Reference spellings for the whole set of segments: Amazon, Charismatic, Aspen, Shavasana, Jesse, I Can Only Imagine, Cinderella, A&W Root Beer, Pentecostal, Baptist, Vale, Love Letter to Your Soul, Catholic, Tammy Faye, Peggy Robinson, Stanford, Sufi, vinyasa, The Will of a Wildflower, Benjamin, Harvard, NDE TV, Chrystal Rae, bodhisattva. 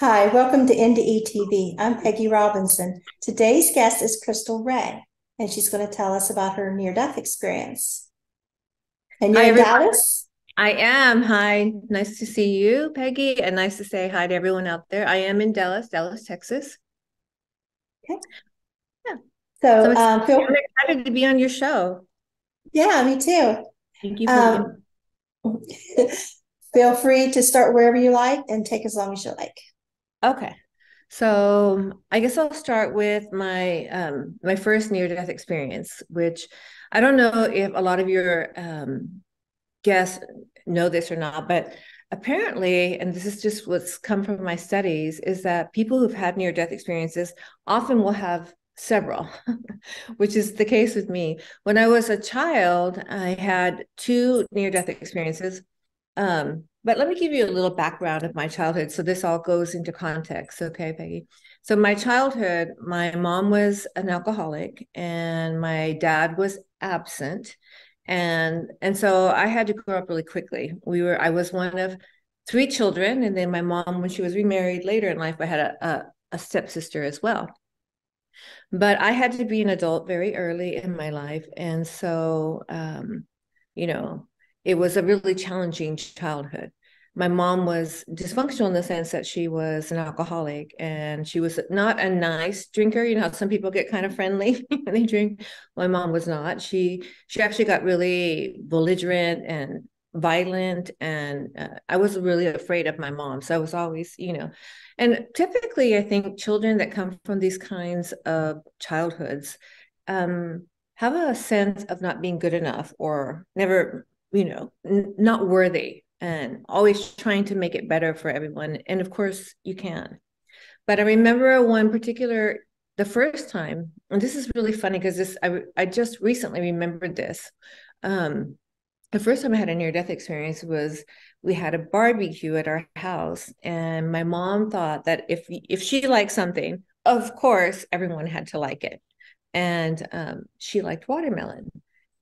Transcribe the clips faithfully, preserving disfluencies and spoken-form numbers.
Hi, welcome to N D E T V. I'm Peggy Robinson. Today's guest is Chrystal Rae, and she's going to tell us about her near-death experience. And you're hi, in Dallas? I am. Hi, nice to see you, Peggy, and nice to say hi to everyone out there. I am in Dallas, Dallas, Texas. Okay. Yeah. So, so um, feel I'm excited to be on your show. Yeah, me too. Thank you for um, Feel free to start wherever you like and take as long as you like. Okay. So I guess I'll start with my um, my first near-death experience, which I don't know if a lot of your um, guests know this or not, but apparently, and this is just what's come from my studies, is that people who've had near-death experiences often will have several, which is the case with me. When I was a child, I had two near-death experiences. Um, but let me give you a little background of my childhood. So this all goes into context. Okay, Peggy. So my childhood, my mom was an alcoholic and my dad was absent. And, and so I had to grow up really quickly. We were, I was one of three children. And then my mom, when she was remarried later in life, I had a, a, a stepsister as well. But I had to be an adult very early in my life. And so, um, you know, it was a really challenging childhood. My mom was dysfunctional in the sense that she was an alcoholic and she was not a nice drinker. You know how some people get kind of friendly when they drink. My mom was not. She she actually got really belligerent and violent, and uh, I was really afraid of my mom. So I was always, you know, and typically I think children that come from these kinds of childhoods um, have a sense of not being good enough or never, you know, n- not worthy, and always trying to make it better for everyone. And of course you can. But I remember one particular, the first time, and this is really funny because this, I, I just recently remembered this. Um, the first time I had a near-death experience was we had a barbecue at our house. And my mom thought that if, if she liked something, of course, everyone had to like it. And um, she liked watermelon,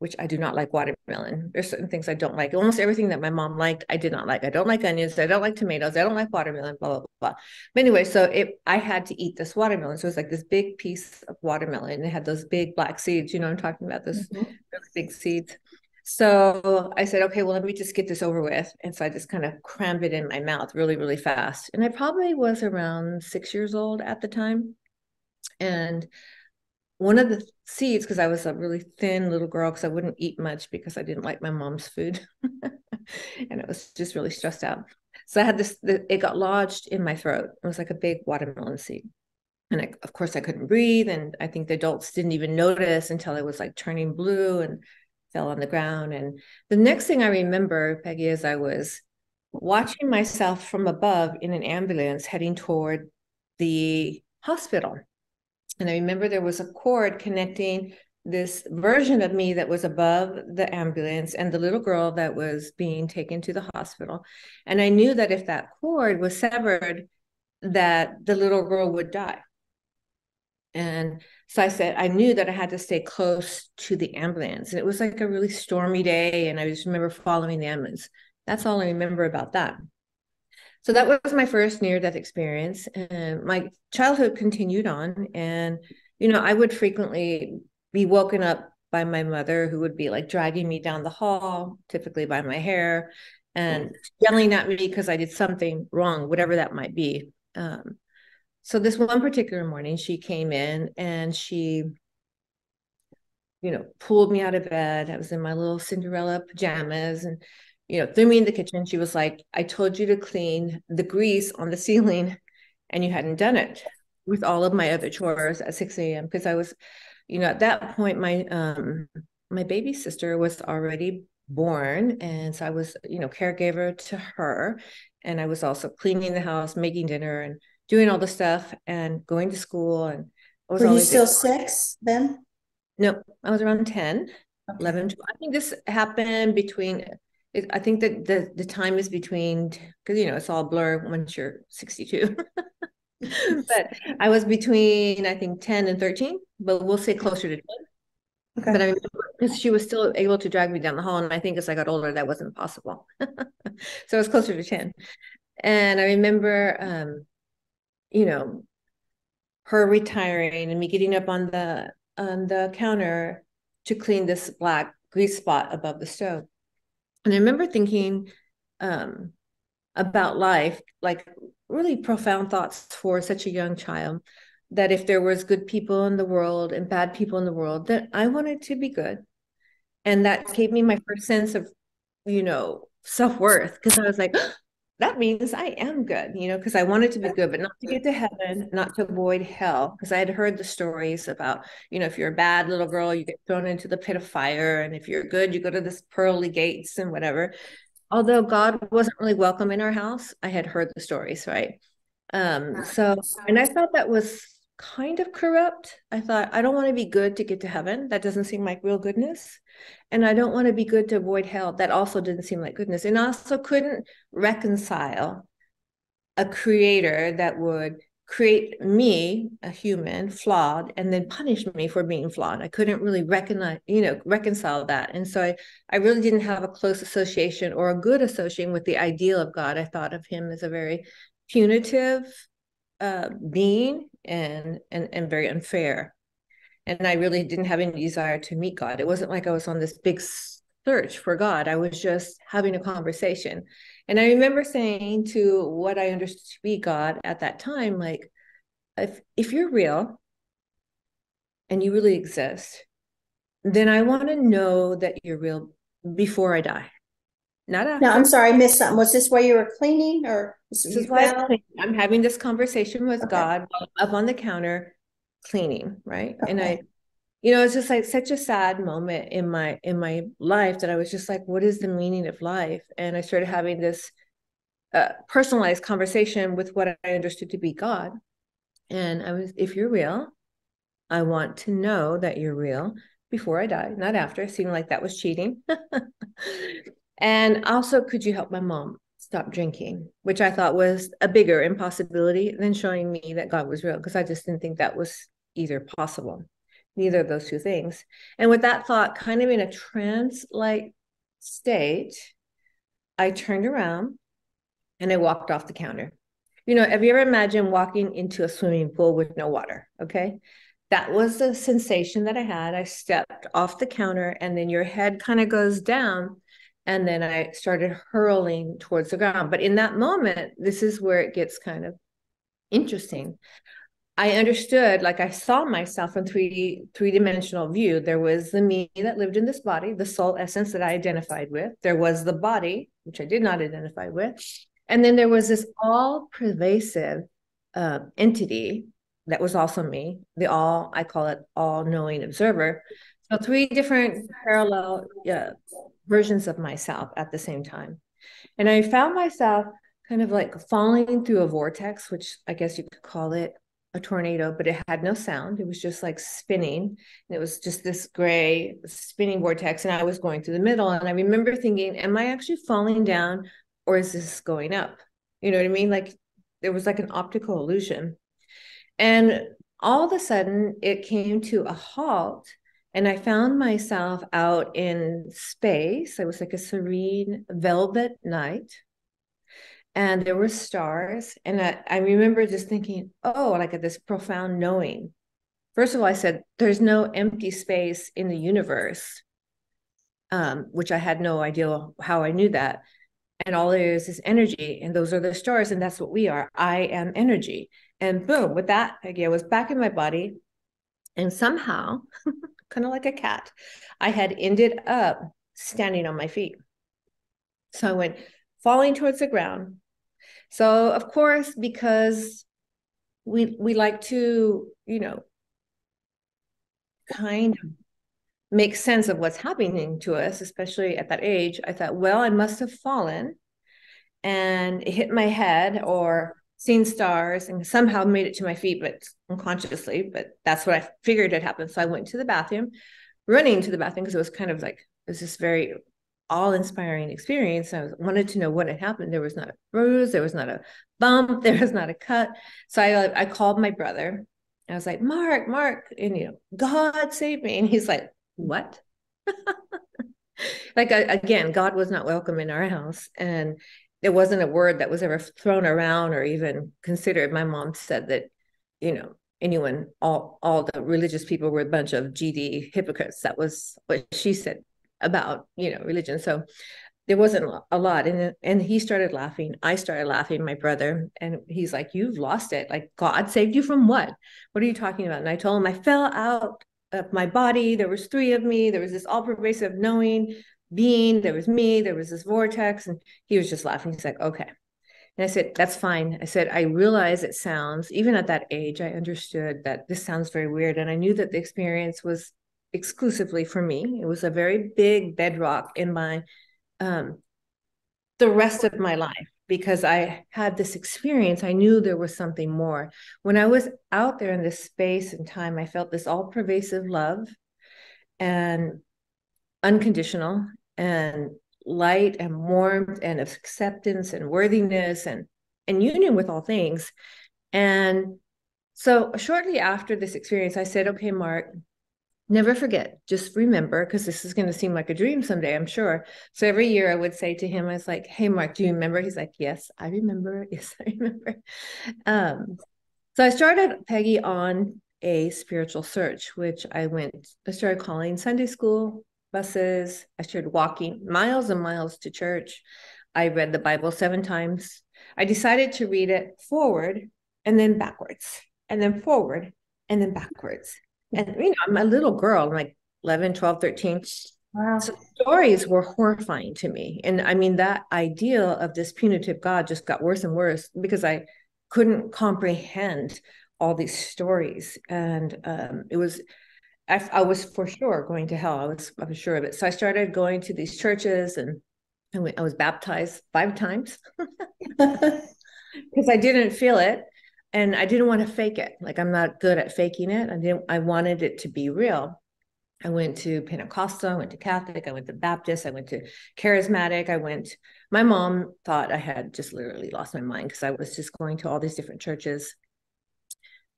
which I do not like watermelon. There's certain things I don't like. Almost everything that my mom liked, I did not like. I don't like onions. I don't like tomatoes. I don't like watermelon, blah, blah, blah. But anyway, so it, I had to eat this watermelon. So it was like this big piece of watermelon. And it had those big black seeds. You know what I'm talking about? Those mm-hmm. really big seeds. So I said, okay, well, let me just get this over with. And so I just kind of crammed it in my mouth really, really fast. And I probably was around six years old at the time. And one of the seeds, because I was a really thin little girl, because I wouldn't eat much because I didn't like my mom's food. And I was just really stressed out. So I had this, the, it got lodged in my throat. It was like a big watermelon seed. And I, of course I couldn't breathe. And I think the adults didn't even notice until I was like turning blue and fell on the ground. And the next thing I remember, Peggy, is I was watching myself from above in an ambulance heading toward the hospital. And I remember there was a cord connecting this version of me that was above the ambulance and the little girl that was being taken to the hospital. And I knew that if that cord was severed, that the little girl would die. And so I said, I knew that I had to stay close to the ambulance. And it was like a really stormy day. And I just remember following the ambulance. That's all I remember about that. So that was my first near-death experience, and my childhood continued on. And, you know, I would frequently be woken up by my mother, who would be like dragging me down the hall, typically by my hair, and yelling at me because I did something wrong, whatever that might be. Um, so this one particular morning, she came in and she, you know, pulled me out of bed. I was in my little Cinderella pajamas, and you know, threw me in the kitchen. She was like, I told you to clean the grease on the ceiling and you hadn't done it, with all of my other chores at six a.m. Because I was, you know, at that point, my, um, my baby sister was already born. And so I was, you know, caregiver to her. And I was also cleaning the house, making dinner and doing all the stuff and going to school. And I was Were you still six then? No, I was around ten, okay. eleven. I think this happened between... I think that the, the time is between, because, you know, it's all blur once you're sixty-two. But I was between, I think, ten and thirteen, but we'll say closer to ten. Okay. But I remember, because she was still able to drag me down the hall. And I think as I got older, that wasn't possible. So I was closer to ten. And I remember um, you know, her retiring and me getting up on the on the counter to clean this black grease spot above the stove. And I remember thinking um, about life, like really profound thoughts for such a young child, that if there was good people in the world and bad people in the world, that I wanted to be good. And that gave me my first sense of, you know, self-worth, because I was like, oh, that means I am good, you know, because I wanted to be good, but not to get to heaven, not to avoid hell, because I had heard the stories about, you know, if you're a bad little girl, you get thrown into the pit of fire. And if you're good, you go to this pearly gates and whatever. Although God wasn't really welcome in our house, I had heard the stories, right? Um, so, and I thought that was kind of corrupt. I thought, I don't want to be good to get to heaven. That doesn't seem like real goodness. And I don't want to be good to avoid hell. That also didn't seem like goodness. And I also couldn't reconcile a creator that would create me, a human, flawed, and then punish me for being flawed. I couldn't really recognize, you know, reconcile that. And so I, I really didn't have a close association or a good association with the ideal of God. I thought of him as a very punitive uh, being and, and, and very unfair. And I really didn't have any desire to meet God. It wasn't like I was on this big search for God. I was just having a conversation. And I remember saying to what I understood to be God at that time, like, if, if you're real and you really exist, then I want to know that you're real before I die. Not after. No, I'm sorry, I missed something. Was this where you were cleaning, or this is why I'm cleaning? I'm having this conversation with okay. God up on the counter cleaning, right? Okay. And I, you know, it's just like such a sad moment in my in my life that I was just like, what is the meaning of life? And I started having this uh, personalized conversation with what I understood to be God. And I was, if you're real, I want to know that you're real before I die, not after. It seemed like that was cheating. And also, could you help my mom stop drinking, which I thought was a bigger impossibility than showing me that God was real, because I just didn't think that was either possible, neither of those two things. And with that thought kind of in a trance-like state, I turned around and I walked off the counter. You know, have you ever imagined walking into a swimming pool with no water? Okay. That was the sensation that I had. I stepped off the counter, and then your head kind of goes down. And then I started hurling towards the ground. But in that moment, this is where it gets kind of interesting. I understood, like I saw myself in three, three-dimensional view. There was the me that lived in this body, the soul essence that I identified with. There was the body, which I did not identify with. And then there was this all-pervasive uh, entity that was also me, the all, I call it all-knowing observer. So three different parallel uh, versions of myself at the same time. And I found myself kind of like falling through a vortex, which I guess you could call it a tornado, but it had no sound. It was just like spinning. And it was just this gray spinning vortex. And I was going through the middle. And I remember thinking, am I actually falling down, or is this going up? You know what I mean? Like there was like an optical illusion. And all of a sudden it came to a halt. And I found myself out in space. It was like a serene velvet night. And there were stars. And I, I remember just thinking, oh, like this profound knowing. First of all, I said, there's no empty space in the universe, um, which I had no idea how I knew that. And all there is is energy. And those are the stars. And that's what we are. I am energy. And boom, with that, I was back in my body. And somehow... kind of like a cat, I had ended up standing on my feet. So I went falling towards the ground. So of course, because we we like to, you know, kind of make sense of what's happening to us, especially at that age, I thought, well, I must have fallen and it hit my head or seen stars and somehow made it to my feet, but unconsciously, but that's what I figured had happened. So I went to the bathroom, running to the bathroom, because it was kind of like, it was this very all-inspiring experience. I was, wanted to know what had happened. There was not a bruise. There was not a bump. There was not a cut. So I, I called my brother. I was like, Mark, Mark, and you know, God saved me. And he's like, what? Like, I, again, God was not welcome in our house. And it wasn't a word that was ever thrown around or even considered. My mom said that, you know, anyone, all, all the religious people were a bunch of G D hypocrites. That was what she said about, you know, religion. So there wasn't a lot. And, and he started laughing. I started laughing, my brother. And he's like, you've lost it. Like, God saved you from what? What are you talking about? And I told him, I fell out of my body. There was three of me. There was this all-pervasive knowing being. There was me. There was this vortex. And he was just laughing. He's like, okay. And I said, that's fine. I said, I realize it sounds, even at that age, I understood that this sounds very weird. And I knew that the experience was exclusively for me. It was a very big bedrock in my um the rest of my life, because I had this experience. I knew there was something more. When I was out there in this space and time, I felt this all-pervasive love and unconditional and light and warmth and acceptance and worthiness and and union with all things. And so shortly after this experience, I said, okay, Mark, never forget, just remember, because this is going to seem like a dream someday, I'm sure. So every year I would say to him, I was like, hey, Mark, do you remember? He's like, yes, I remember. Yes, I remember. Um, so I started, Peggy, on a spiritual search, which I went, I started calling Sunday school buses. I started walking miles and miles to church. I read the Bible seven times. I decided to read it forward and then backwards and then forward and then backwards. And, you know, I'm a little girl, I'm like eleven, twelve, thirteen. Wow. So stories were horrifying to me. And I mean, that idea of this punitive God just got worse and worse, because I couldn't comprehend all these stories. And um, it was, I, I was for sure going to hell. I was, I was sure of it. So I started going to these churches, and I, went, I was baptized five times because I didn't feel it. And I didn't want to fake it. Like, I'm not good at faking it. I didn't, I wanted it to be real. I went to Pentecostal, I went to Catholic, I went to Baptist, I went to Charismatic. I went, my mom thought I had just literally lost my mind, because I was just going to all these different churches.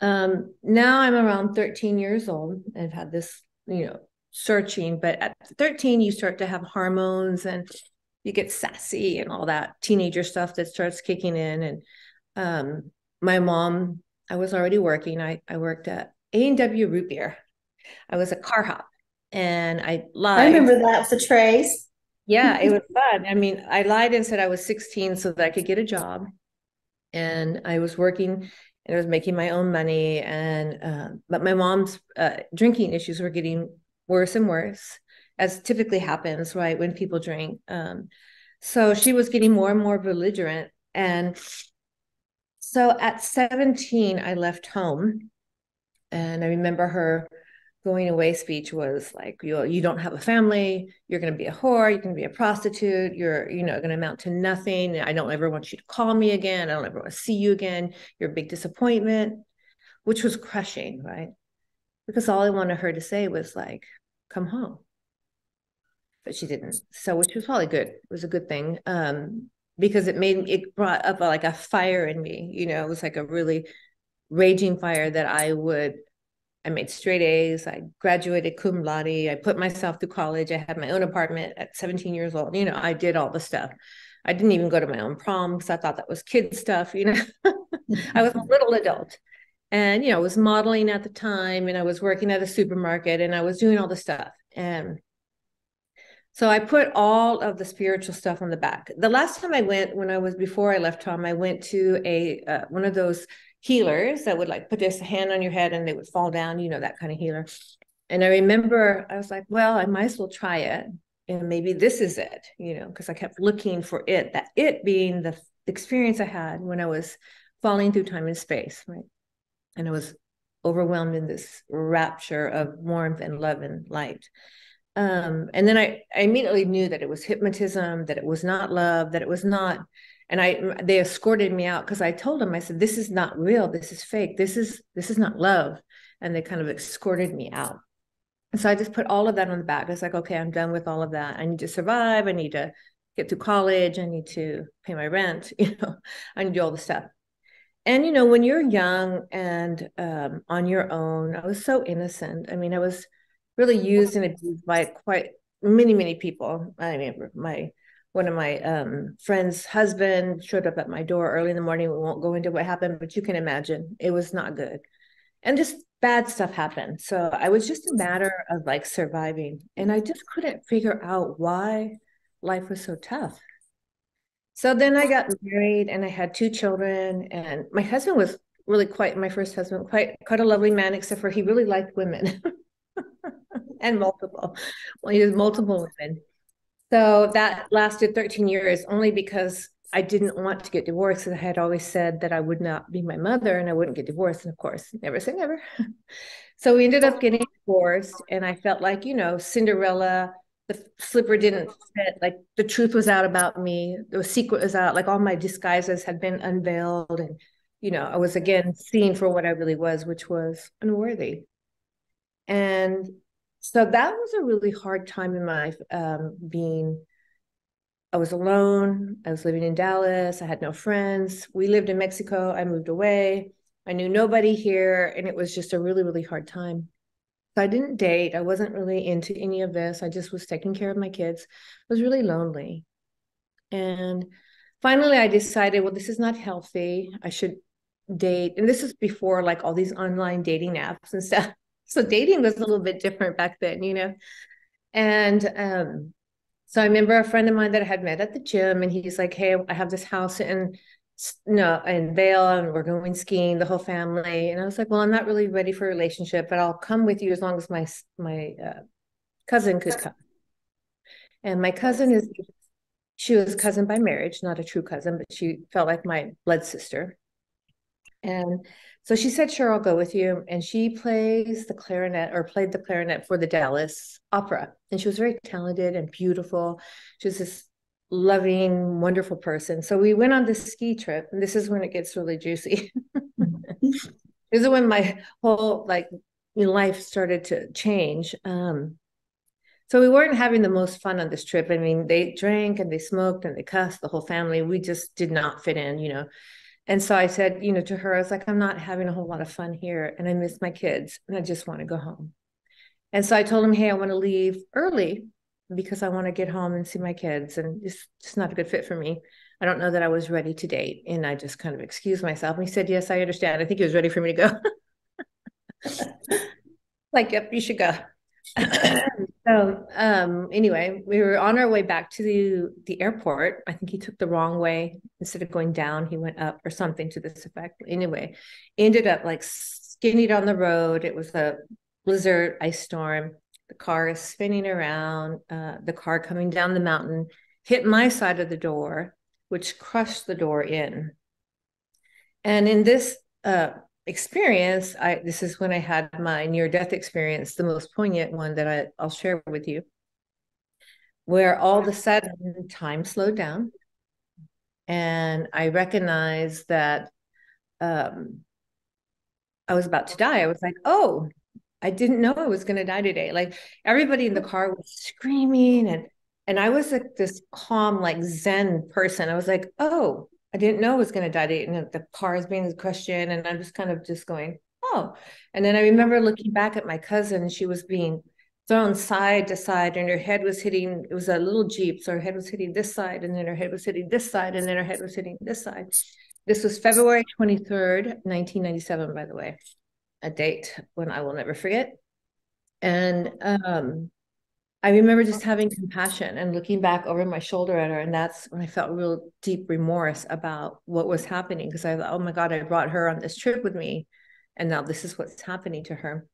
Um, now I'm around thirteen years old. I've had this, you know, searching, but at thirteen, you start to have hormones and you get sassy and all that teenager stuff that starts kicking in. And, um, my mom, I was already working. I, I worked at A and W Root Beer. I was a car hop, and I lied. I remember that, the trays. Yeah, it was fun. I mean, I lied and said I was sixteen so that I could get a job. And I was working and I was making my own money. And, uh, but my mom's uh, drinking issues were getting worse and worse, as typically happens, right, when people drink. Um, so she was getting more and more belligerent. And so at seventeen, I left home, and I remember her going away speech was like, you, you don't have a family. You're going to be a whore. You're going to be a prostitute. You're, you know, going to amount to nothing. I don't ever want you to call me again. I don't ever want to see you again. You're a big disappointment, which was crushing, right? Because all I wanted her to say was like, come home. But she didn't. So, which was probably good. It was a good thing. Um, because it made, it brought up a, like a fire in me, you know, it was like a really raging fire that I would, I made straight A's, I graduated cum laude, I put myself through college, I had my own apartment at seventeen years old, you know, I did all the stuff. I didn't even go to my own prom because I thought that was kid stuff, you know, I was a little adult. And, you know, I was modeling at the time, and I was working at a supermarket, and I was doing all the stuff. And so I put all of the spiritual stuff on the back. The last time I went, when I was, before I left home, I went to a, uh, one of those healers that would like put this hand on your head and they would fall down, you know, that kind of healer. And I remember I was like, well, I might as well try it. And maybe this is it, you know, because I kept looking for it, that it being the experience I had when I was falling through time and space, right? And I was overwhelmed in this rapture of warmth and love and light. Um, and then I, I immediately knew that it was hypnotism, that it was not love, that it was not. And I, they escorted me out, because I told them, I said, this is not real. This is fake. This is, this is not love. And they kind of escorted me out. And so I just put all of that on the back. It's like, okay, I'm done with all of that. I need to survive. I need to get through college. I need to pay my rent. You know, I need to do all the stuff. And, you know, when you're young and um, on your own, I was so innocent. I mean, I was really used and abused by quite many, many people. I mean, my one of my um, friend's husband showed up at my door early in the morning. We won't go into what happened, but you can imagine it was not good. And just bad stuff happened. So I was just a matter of like surviving. And I just couldn't figure out why life was so tough. So then I got married and I had two children, and my husband was really quite, my first husband, quite, quite a lovely man, except for he really liked women and multiple, well, he was multiple women. So that lasted thirteen years only because I didn't want to get divorced. And I had always said that I would not be my mother and I wouldn't get divorced. And of course, never say never. So we ended up getting divorced, and I felt like, you know, Cinderella, the slipper didn't fit, like the truth was out about me. The secret was out, like all my disguises had been unveiled. And, you know, I was again seen for what I really was, which was unworthy. And so that was a really hard time in my um, being. I was alone. I was living in Dallas. I had no friends. We lived in Mexico. I moved away. I knew nobody here. And it was just a really, really hard time. So I didn't date. I wasn't really into any of this. I just was taking care of my kids. I was really lonely. And finally, I decided, well, this is not healthy. I should date. And this is before like all these online dating apps and stuff. So dating was a little bit different back then, you know? And um, so I remember a friend of mine that I had met at the gym, and he's like, hey, I have this house in, no, in Vale, and we're going skiing, the whole family. And I was like, well, I'm not really ready for a relationship, but I'll come with you as long as my, my uh, cousin could come. And my cousin is, she was cousin by marriage, not a true cousin, but she felt like my blood sister. And so she said, sure, I'll go with you. And she plays the clarinet or played the clarinet for the Dallas Opera. And she was very talented and beautiful. She was this loving, wonderful person. So we went on this ski trip. And this is when it gets really juicy. This is when my whole like life started to change. Um, so we weren't having the most fun on this trip. I mean, they drank and they smoked and they cussed, the whole family. We just did not fit in, you know. And so I said, you know, to her, I was like, I'm not having a whole lot of fun here, and I miss my kids, and I just want to go home. And so I told him, hey, I want to leave early because I want to get home and see my kids, and it's just not a good fit for me. I don't know that I was ready to date. And I just kind of excused myself. And he said, yes, I understand. I think he was ready for me to go. Like, yep, you should go. So um, anyway, we were on our way back to the, the airport. I think he took the wrong way. Instead of going down, he went up or something to this effect. Anyway, ended up like skinnied on the road. It was a blizzard, ice storm. The car is spinning around. Uh, the car coming down the mountain hit my side of the door, which crushed the door in. And in this uh, experience, I this is when I had my near-death experience, the most poignant one that I, I'll share with you, where all of a sudden time slowed down, and I recognized that um, I was about to die. I was like, oh, I didn't know I was going to die today. Like everybody in the car was screaming, and and I was like this calm, like Zen person. I was like, oh, I didn't know I was going to die today. And the car is being crushed in, and I'm just kind of just going, oh. And then I remember looking back at my cousin. She was being thrown side to side, and her head was hitting, it was a little Jeep. So her head was hitting this side, and then her head was hitting this side, and then her head was hitting this side. This was February twenty-third, nineteen ninety-seven, by the way, a date when I will never forget. And um, I remember just having compassion and looking back over my shoulder at her. And that's when I felt real deep remorse about what was happening, because I thought, oh my God, I brought her on this trip with me, and now this is what's happening to her.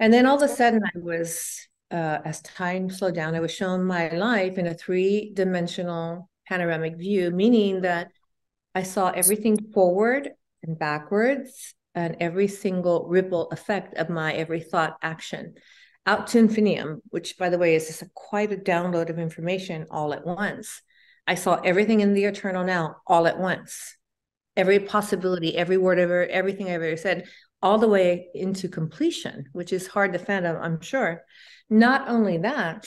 And then all of a sudden I was, uh, as time slowed down, I was shown my life in a three-dimensional panoramic view, meaning that I saw everything forward and backwards and every single ripple effect of my every thought, action, out to infinitum, which by the way, is just a, quite a download of information all at once. I saw everything in the eternal now all at once. Every possibility, every word ever, everything I've ever said, all the way into completion, which is hard to fathom, I'm sure. Not only that,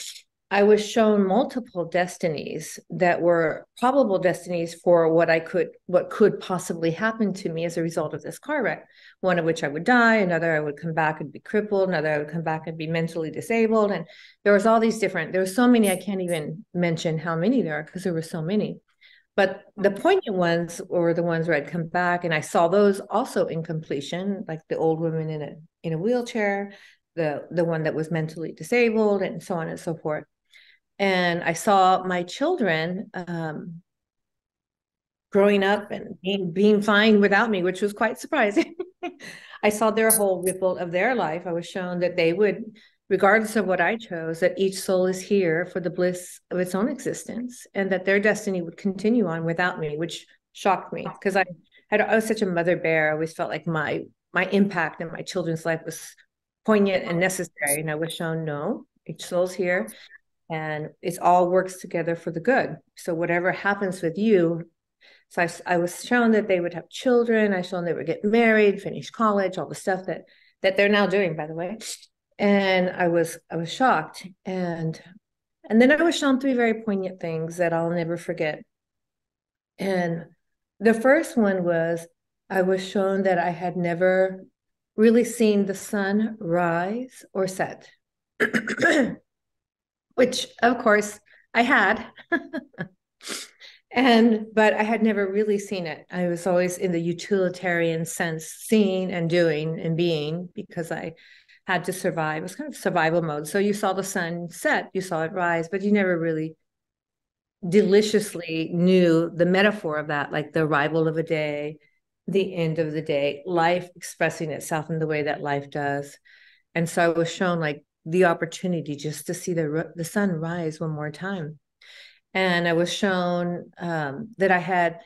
I was shown multiple destinies that were probable destinies for what I could, what could possibly happen to me as a result of this car wreck. One of which I would die, another I would come back and be crippled, another I would come back and be mentally disabled. And there was all these different, there were so many, I can't even mention how many there are because there were so many. But the poignant ones were the ones where I'd come back, and I saw those also in completion, like the old woman in a, in a wheelchair, the, the one that was mentally disabled, and so on and so forth. And I saw my children um, growing up and being, being fine without me, which was quite surprising. I saw their whole ripple of their life. I was shown that they would, regardless of what I chose, that each soul is here for the bliss of its own existence, and that their destiny would continue on without me, which shocked me because I, I was such a mother bear. I always felt like my, my impact in my children's life was poignant and necessary. And I was shown, no, each soul's here. And it all works together for the good. So whatever happens with you, so I, I was shown that they would have children. I was shown they would get married, finish college, all the stuff that that they're now doing, by the way. And I was I was shocked. And and then I was shown three very poignant things that I'll never forget. And the first one was I was shown that I had never really seen the sun rise or set. Which, of course, I had, and but I had never really seen it. I was always in the utilitarian sense, seeing and doing and being, because I had to survive. It was kind of survival mode. So you saw the sun set, you saw it rise, but you never really deliciously knew the metaphor of that, like the arrival of a day, the end of the day, life expressing itself in the way that life does. And so I was shown, like, the opportunity just to see the the sun rise one more time. And I was shown um, that I had,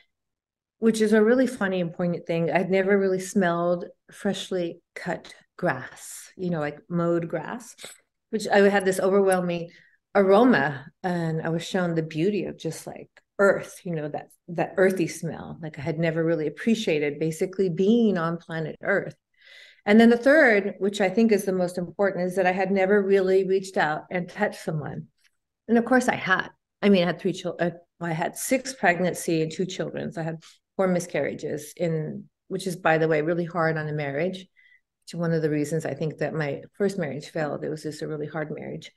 which is a really funny and poignant thing, I'd never really smelled freshly cut grass, you know, like mowed grass, which I had this overwhelming aroma. And I was shown the beauty of just like earth, you know, that, that earthy smell, like I had never really appreciated basically being on planet Earth. And then the third, which I think is the most important, is that I had never really reached out and touched someone. And of course I had, I mean, I had three children, I had six pregnancy and two children. So I had four miscarriages in, which is, by the way, really hard on a marriage, which is one of the reasons I think that my first marriage failed. It was just a really hard marriage,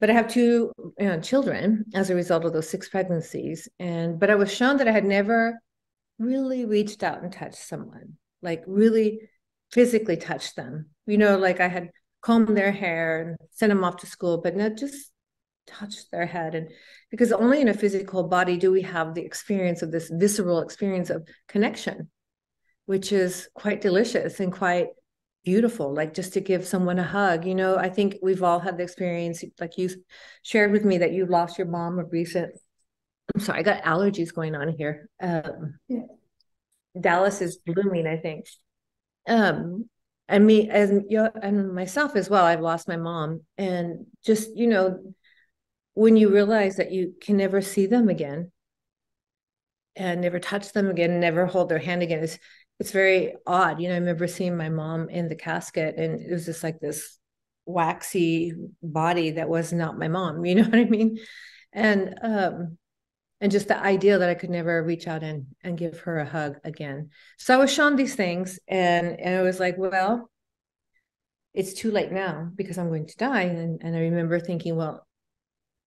but I have two you know, children as a result of those six pregnancies. And, but I was shown that I had never really reached out and touched someone, like really physically touch them, you know, like I had combed their hair and sent them off to school, but not just touched their head. And because only in a physical body do we have the experience of this visceral experience of connection, which is quite delicious and quite beautiful, like just to give someone a hug. You know, I think we've all had the experience, like you shared with me, that you lost your mom of recent. I'm sorry, I got allergies going on here. Um, yeah. Dallas is blooming, I think. Um, and me as you and myself as well, I've lost my mom. And just, you know, when you realize that you can never see them again and never touch them again, never hold their hand again, it's, it's very odd. You know, I remember seeing my mom in the casket, and it was just like this waxy body that was not my mom, you know what I mean? And, um, and just the idea that I could never reach out and, and give her a hug again. So I was shown these things, and, and I was like, well, it's too late now because I'm going to die. And, and I remember thinking, well,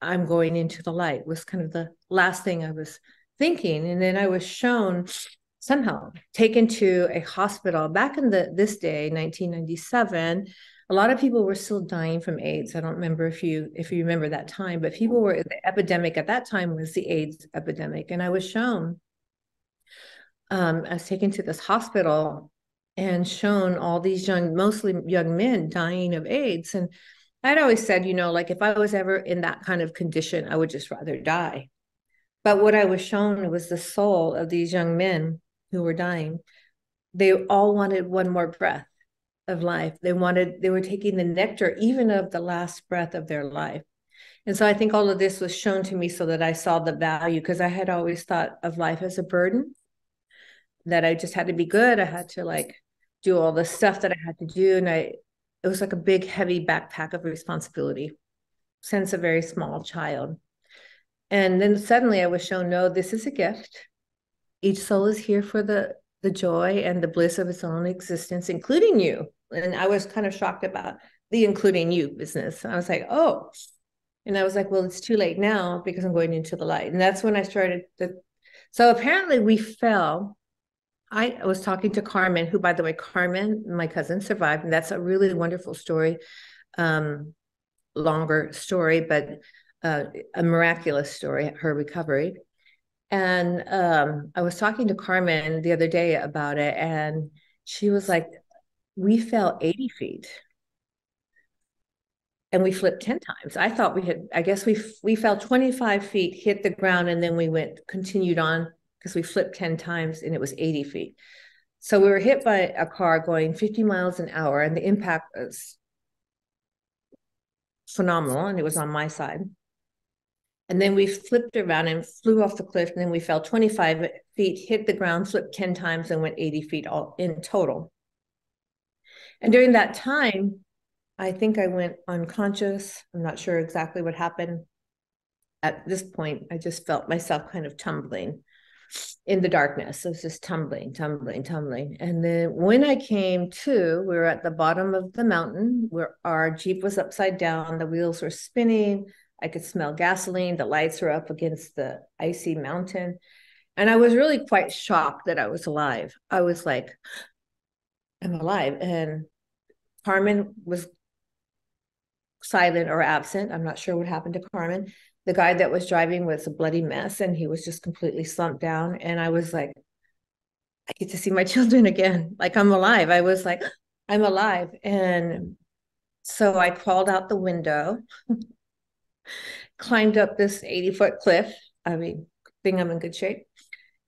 I'm going into the light was kind of the last thing I was thinking. And then I was shown somehow taken to a hospital back in the this day, nineteen ninety-seven. A lot of people were still dying from AIDS. I don't remember if you if you remember that time, but people were, the epidemic at that time was the AIDS epidemic. And I was shown, um, I was taken to this hospital and shown all these young, mostly young men dying of AIDS. And I'd always said, you know, like if I was ever in that kind of condition, I would just rather die. But what I was shown was the soul of these young men who were dying. They all wanted one more breath of life. They wanted, they were taking the nectar even of the last breath of their life. And so I think all of this was shown to me so that I saw the value, because I had always thought of life as a burden, that I just had to be good. I had to like do all the stuff that I had to do. And I, it was like a big heavy backpack of responsibility. since a very small child. And then suddenly I was shown, no, this is a gift. Each soul is here for the, the joy and the bliss of its own existence, including you. And I was kind of shocked about the including you business. I was like, oh. And I was like, well, it's too late now because I'm going into the light. And that's when I started. The, so apparently we fell. I was talking to Carmen, who, by the way, Carmen, my cousin, survived. And that's a really wonderful story, um, longer story, but uh, a miraculous story, her recovery. And um, I was talking to Carmen the other day about it. And she was like, we fell eighty feet. And we flipped ten times. I thought we had, I guess we we fell twenty-five feet, hit the ground, and then we went, continued on because we flipped ten times and it was eighty feet. So we were hit by a car going fifty miles an hour and the impact was phenomenal and it was on my side. And then we flipped around and flew off the cliff and then we fell twenty-five feet, hit the ground, flipped ten times and went eighty feet all in total. And during that time, I think I went unconscious. I'm not sure exactly what happened. At this point, I just felt myself kind of tumbling in the darkness. I was just tumbling, tumbling, tumbling. And then when I came to, we were at the bottom of the mountain where our Jeep was upside down. The wheels were spinning. I could smell gasoline. The lights were up against the icy mountain. And I was really quite shocked that I was alive. I was like, I'm alive. And Carmen was silent or absent. I'm not sure what happened to Carmen. The guy that was driving was a bloody mess and he was just completely slumped down. And I was like, I get to see my children again. Like, I'm alive. I was like, I'm alive. And so I crawled out the window, climbed up this eighty foot cliff. I mean, think I'm in good shape.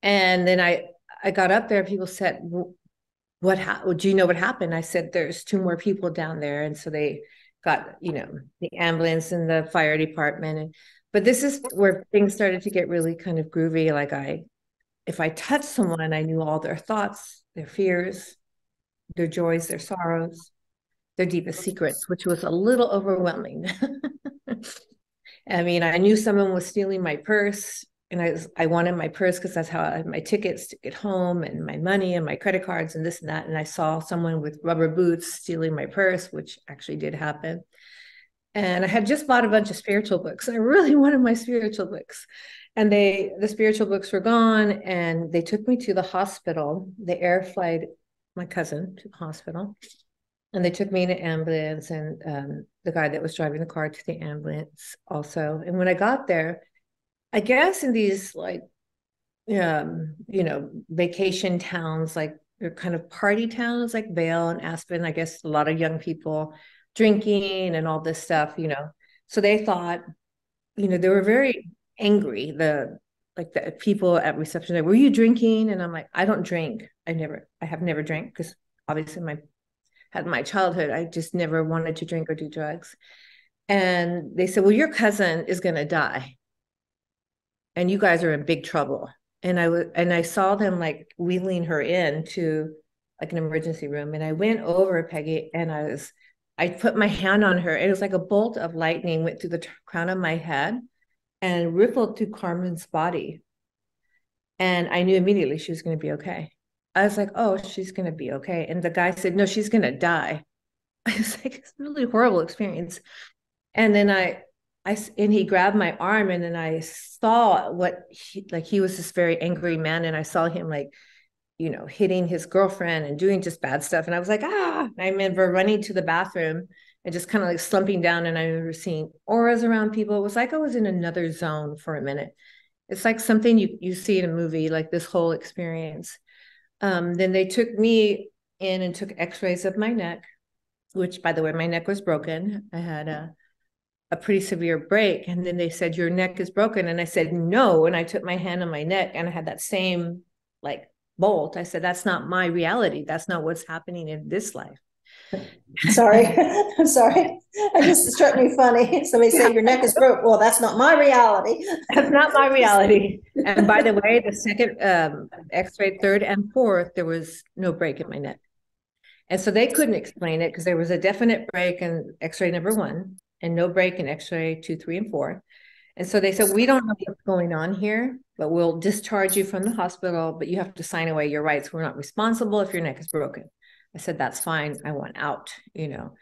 And then I, I got up there. People said, what happened? Do you know what happened? I said, there's two more people down there. And so they got, you know, the ambulance and the fire department. And, but this is where things started to get really kind of groovy. Like I, if I touched someone, I knew all their thoughts, their fears, their joys, their sorrows, their deepest secrets, which was a little overwhelming. I mean, I knew someone was stealing my purse and I, was, I wanted my purse because that's how I had my tickets to get home and my money and my credit cards and this and that. And I saw someone with rubber boots stealing my purse, which actually did happen. And I had just bought a bunch of spiritual books. I really wanted my spiritual books. And they, the spiritual books were gone and they took me to the hospital. They air flighted my cousin to the hospital and they took me in an ambulance and um, the guy that was driving the car to the ambulance also. And when I got there, I guess in these like, um, you know, vacation towns, like they're kind of party towns like Vale and Aspen, I guess a lot of young people drinking and all this stuff, you know. So they thought, you know, they were very angry. The like the people at reception, like, were you drinking? And I'm like, I don't drink. I never, I have never drank because obviously my, had my childhood, I just never wanted to drink or do drugs. And they said, well, your cousin is going to die. And you guys are in big trouble. And I was, and I saw them like wheeling her in to like an emergency room. And I went over Peggy and I was, I put my hand on her. It was like a bolt of lightning went through the crown of my head and rippled through Carmen's body. And I knew immediately she was going to be okay. I was like, oh, she's going to be okay. And the guy said, no, she's going to die. I was like, it's a really horrible experience. And then I, I, and he grabbed my arm and then I saw what he, like he was this very angry man. And I saw him like, you know, hitting his girlfriend and doing just bad stuff. And I was like, ah, and I remember running to the bathroom and just kind of like slumping down. And I remember seeing auras around people. It was like I was in another zone for a minute. It's like something you, you see in a movie, like this whole experience. Um, then they took me in and took x-rays of my neck, which by the way, my neck was broken. I had a a pretty severe break. And then they said, your neck is broken. And I said, no. And I took my hand on my neck and I had that same like bolt. I said, that's not my reality. That's not what's happening in this life. Sorry. I'm sorry. It just struck me funny. Somebody said, your neck is broke. Well, that's not my reality. That's not my reality. And by the way, the second um, x-ray, third and fourth, there was no break in my neck. And so they couldn't explain it because there was a definite break in x-ray number one. and no break in x-ray two, three, and four. And so they said, we don't know what's going on here, but we'll discharge you from the hospital, but you have to sign away your rights. We're not responsible if your neck is broken. I said, that's fine. I want out, you know.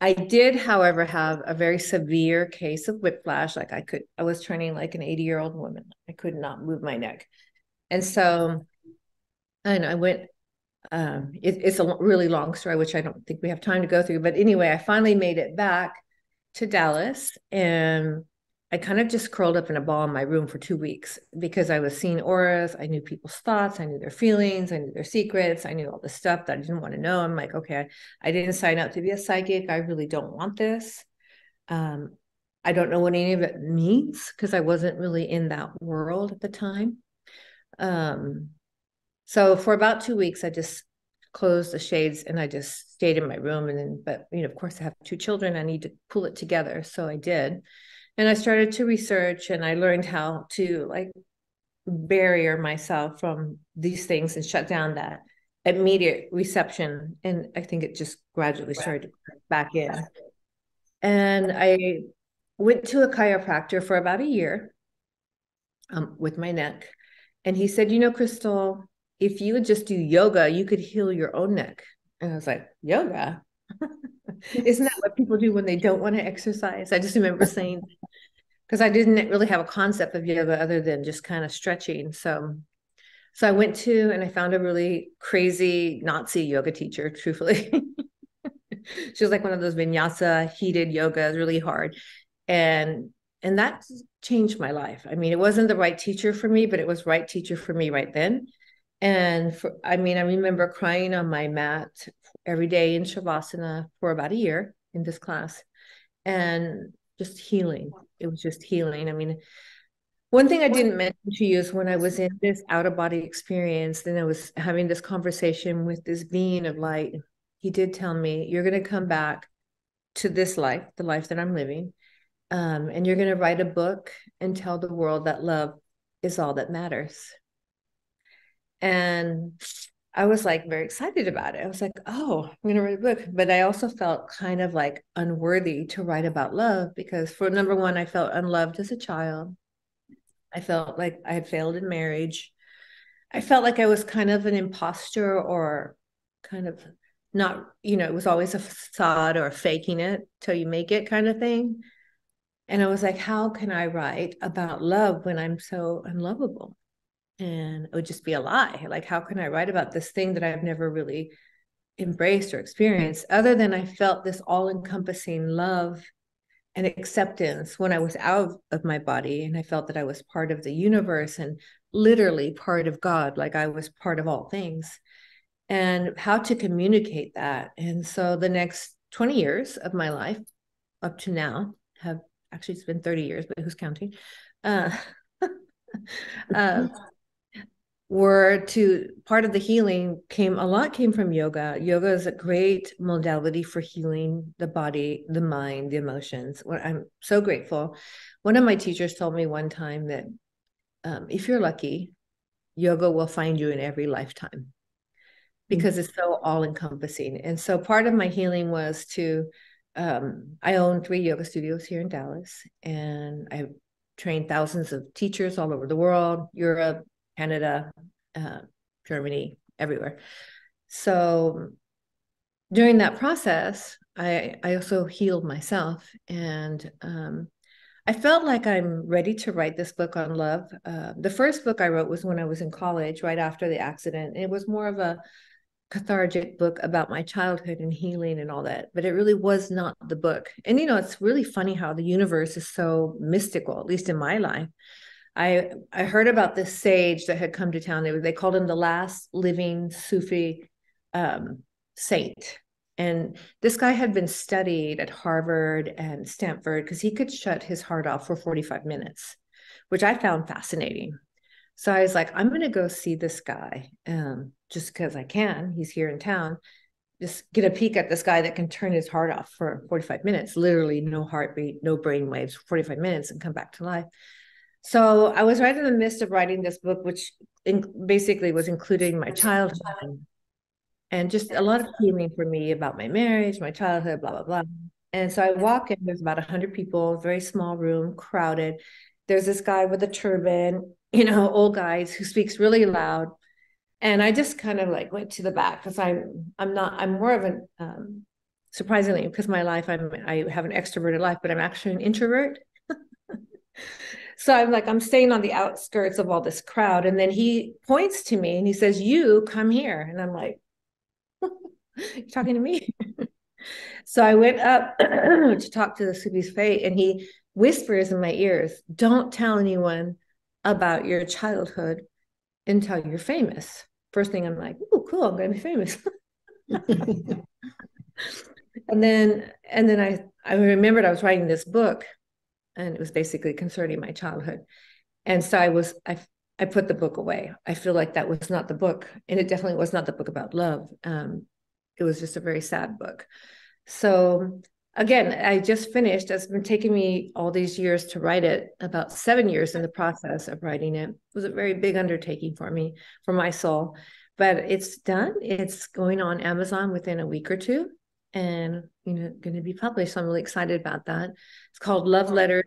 I did, however, have a very severe case of whiplash. Like I could, I was turning like an eighty year old woman. I could not move my neck. And so, and I went, um, it, it's a really long story, which I don't think we have time to go through. But anyway, I finally made it back to Dallas, and I kind of just curled up in a ball in my room for two weeks because I was seeing auras. I knew people's thoughts. I knew their feelings. I knew their secrets. I knew all the stuff that I didn't want to know. I'm like, okay, I didn't sign up to be a psychic. I really don't want this. Um, I don't know what any of it means because I wasn't really in that world at the time. Um, so for about two weeks, I just closed the shades and I just stayed in my room. And then, but you know, of course I have two children. I need to pull it together. So I did. And I started to research, and I learned how to like barrier myself from these things and shut down that immediate reception. And I think it just gradually started back in. And I went to a chiropractor for about a year um, with my neck. And he said, you know, Chrystal, if you would just do yoga, you could heal your own neck. And I was like, yoga? Isn't that what people do when they don't want to exercise? I just remember saying, because I didn't really have a concept of yoga other than just kind of stretching. So, so I went to, and I found a really crazy Nazi yoga teacher, truthfully. She was like one of those vinyasa heated yoga, really hard. And, and that changed my life. I mean, it wasn't the right teacher for me, but it was right teacher for me right then. And for, I mean, I remember crying on my mat every day in Shavasana for about a year in this class, and just healing. It was just healing. I mean, one thing I didn't mention to you is when I was in this out-of-body experience, then I was having this conversation with this being of light. He did tell me, you're going to come back to this life, the life that I'm living, um, and you're going to write a book and tell the world that love is all that matters. And I was like very excited about it. I was like, oh, I'm going to write a book. But I also felt kind of like unworthy to write about love because for number one, I felt unloved as a child. I felt like I had failed in marriage. I felt like I was kind of an imposter or kind of not, you know, it was always a facade or faking it till you make it kind of thing. And I was like, how can I write about love when I'm so unlovable? And it would just be a lie. Like, how can I write about this thing that I've never really embraced or experienced? Other than I felt this all-encompassing love and acceptance when I was out of my body. And I felt that I was part of the universe and literally part of God. Like I was part of all things, and how to communicate that. And so the next twenty years of my life up to now have actually, it's been thirty years, but who's counting? Uh, uh, were to part of the healing came a lot came from yoga. Yoga is a great modality for healing the body, the mind, the emotions. What I'm so grateful. One of my teachers told me one time that um, if you're lucky, yoga will find you in every lifetime because it's so all encompassing. And so part of my healing was to, um, I own three yoga studios here in Dallas, and I trained thousands of teachers all over the world, Europe, Canada, uh, Germany, everywhere. So during that process, I, I also healed myself. And um, I felt like I'm ready to write this book on love. Uh, the first book I wrote was when I was in college, right after the accident. It was more of a cathartic book about my childhood and healing and all that, but it really was not the book. And, you know, it's really funny how the universe is so mystical, at least in my life. I I heard about this sage that had come to town. They, they called him the last living Sufi um, saint. And this guy had been studied at Harvard and Stanford because he could shut his heart off for forty-five minutes, which I found fascinating. So I was like, I'm going to go see this guy um, just because I can. He's here in town. Just get a peek at this guy that can turn his heart off for forty-five minutes, literally no heartbeat, no brain waves, forty-five minutes and come back to life. So I was right in the midst of writing this book, which in, basically was including my childhood and just a lot of healing for me about my marriage, my childhood, blah, blah, blah. And so I walk in, there's about a hundred people, very small room, crowded. There's this guy with a turban, you know, old guys who speaks really loud. And I just kind of like went to the back because I'm, I'm not, I'm more of an, um, surprisingly, because my life, I'm, I have an extroverted life, but I'm actually an introvert. So I'm like, I'm staying on the outskirts of all this crowd. And then he points to me and he says, you come here. And I'm like, you're talking to me? So I went up to talk to the Sufi's Faye, and he whispers in my ears, don't tell anyone about your childhood until you're famous. First thing I'm like, oh, cool, I'm going to be famous. and then and then I, I remembered I was writing this book, and it was basically concerning my childhood. And so I was, I, I put the book away. I feel like that was not the book, and it definitely was not the book about love. Um, it was just a very sad book. So again, I just finished, it's been taking me all these years to write it, about seven years in the process of writing it. It was a very big undertaking for me, for my soul, but it's done. It's going on Amazon within a week or two, and, you know, going to be published. So I'm really excited about that. It's called Love Letter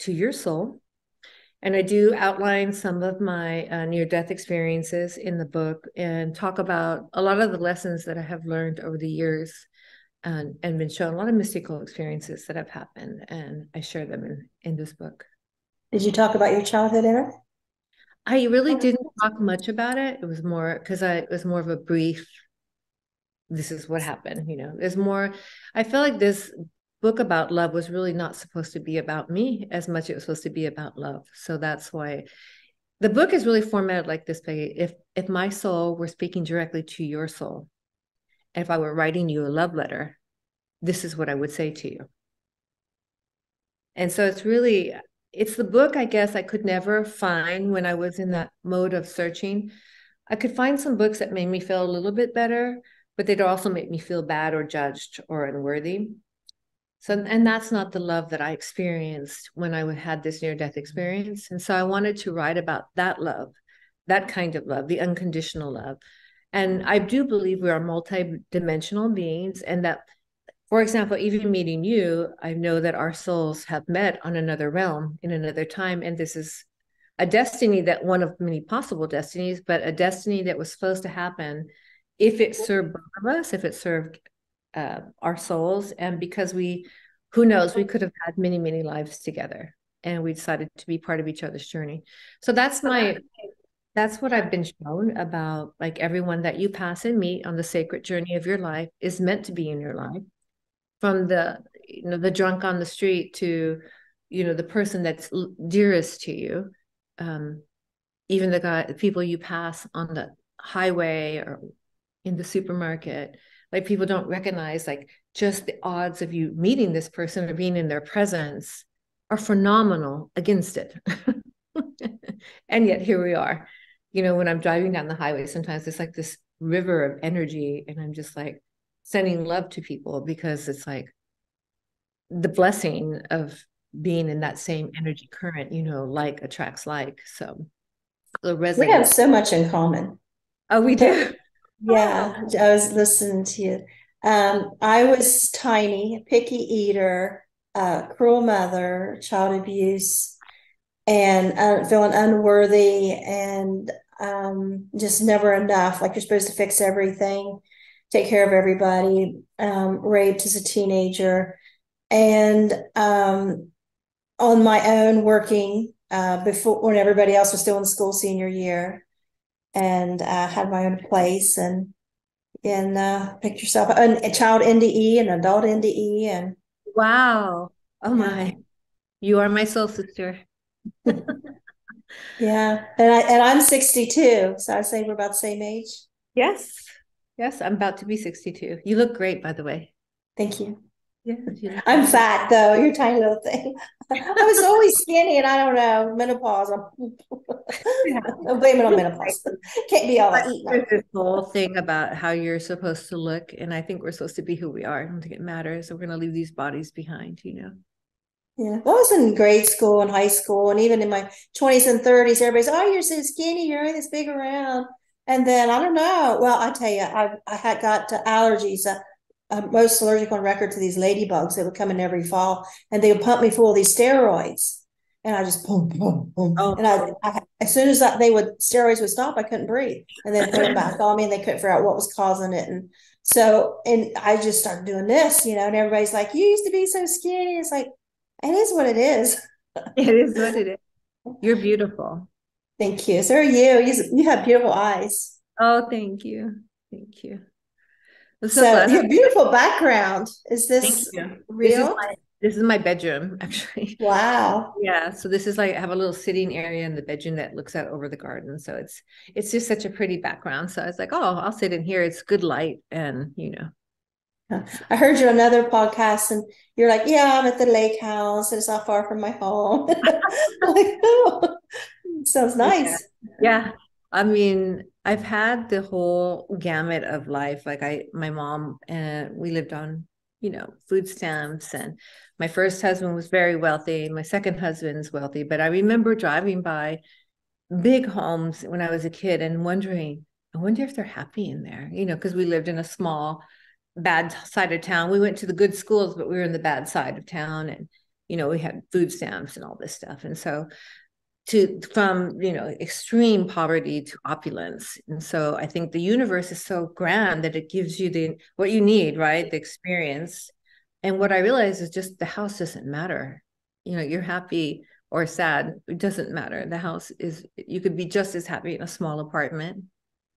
to Your Soul. And I do outline some of my uh, near-death experiences in the book and talk about a lot of the lessons that I have learned over the years, and, and been shown a lot of mystical experiences that have happened. And I share them in, in this book. Did you talk about your childhood, Erin? I really didn't talk much about it. It was more because I it was more of a brief, this is what happened, you know. There's more, I feel like this book about love was really not supposed to be about me as much as it was supposed to be about love. So that's why the book is really formatted like this, Peggy. If, if my soul were speaking directly to your soul, and if I were writing you a love letter, this is what I would say to you. And so it's really, it's the book, I guess, I could never find when I was in that mode of searching. I could find some books that made me feel a little bit better, but they'd also make me feel bad or judged or unworthy. So, and that's not the love that I experienced when I had this near-death experience. And so I wanted to write about that love, that kind of love, the unconditional love. And I do believe we are multidimensional beings, and that, for example, even meeting you, I know that our souls have met on another realm in another time. And this is a destiny that one of many possible destinies, but a destiny that was supposed to happen if it served both of us, if it served Uh, our souls. And because we, who knows, we could have had many, many lives together, and we decided to be part of each other's journey. So that's my, that's what I've been shown about, like, everyone that you pass and meet on the sacred journey of your life is meant to be in your life, from the, you know, the drunk on the street to, you know, the person that's dearest to you. Um, even the guy, the people you pass on the highway or in the supermarket, like, people don't recognize, like, just the odds of you meeting this person or being in their presence are phenomenal against it. And yet here we are. You know, when I'm driving down the highway, sometimes it's like this river of energy, and I'm just like sending love to people, because it's like the blessing of being in that same energy current, you know, like attracts like. So the resonance. We have so much in common. Oh, we do. Yeah, I was listening to you. Um, I was tiny, picky eater, uh, cruel mother, child abuse, and uh, feeling unworthy, and um, just never enough. Like, you're supposed to fix everything, take care of everybody. Um, raped as a teenager, and um, on my own, working uh, before when everybody else was still in school, senior year. And I uh, had my own place, and and uh, picked yourself a, a child N D E and adult N D E, and wow, oh my, yeah. You are my soul sister. Yeah, and I and I'm sixty-two, so I say we're about the same age. Yes, yes, I'm about to be sixty-two. You look great, by the way. Thank you. Yeah, you I'm fat though. You're a tiny little thing. I was always skinny, and I don't know, menopause. I'm blaming on menopause. Can't be all that. There's this whole thing about how you're supposed to look, and I think we're supposed to be who we are. I don't think it matters. So we're going to leave these bodies behind, you know. Yeah, well, I was in grade school and high school, and even in my twenties and thirties, everybody's, oh, you're so skinny, you're this big around, and then I don't know. Well, I tell you, I I had got allergies. Uh, I'm most allergic on record to these ladybugs that would come in every fall, and they would pump me full of these steroids. And I just boom, boom, boom. Oh. And I, I, as soon as I, they would steroids would stop, I couldn't breathe. And then they back on me, and they couldn't figure out what was causing it. And so, and I just started doing this, you know. And everybody's like, "You used to be so skinny." It's like, it is what it is. It is what it is. You're beautiful. Thank you. So are you. You, you have beautiful eyes. Oh, thank you. Thank you. So, so your beautiful background. Is this real? This is my, this is my bedroom, actually. Wow. Yeah. So this is like, I have a little sitting area in the bedroom that looks out over the garden. So it's, it's just such a pretty background. So I was like, oh, I'll sit in here. It's good light. And, you know, I heard you on another podcast and you're like, yeah, I'm at the lake house. It's not far from my home. I'm like, oh, sounds nice. Yeah. Yeah. I mean, I've had the whole gamut of life. Like I, my mom and uh, we lived on, you know, food stamps, and my first husband was very wealthy. My second husband's wealthy, but I remember driving by big homes when I was a kid and wondering, I wonder if they're happy in there, you know, because we lived in a small, bad side of town. We went to the good schools, but we were in the bad side of town, and, you know, we had food stamps and all this stuff. And so to from, you know, extreme poverty to opulence. And so I think the universe is so grand that it gives you the what you need, right? The experience. And what I realized is just the house doesn't matter. You know, you're happy or sad, it doesn't matter. The house is, you could be just as happy in a small apartment.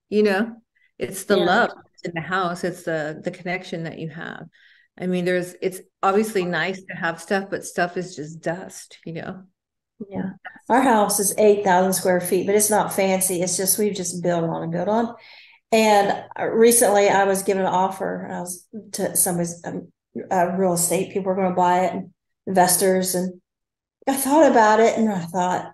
You know, it's the yeah. love in the house. It's the the connection that you have. I mean, there's, it's obviously nice to have stuff, but stuff is just dust, you know? Yeah. Our house is eight thousand square feet, but it's not fancy. It's just, we've just built on and built on. And recently I was given an offer, and I was to somebody's um, uh, real estate. People were going to buy it, and investors. And I thought about it, and I thought,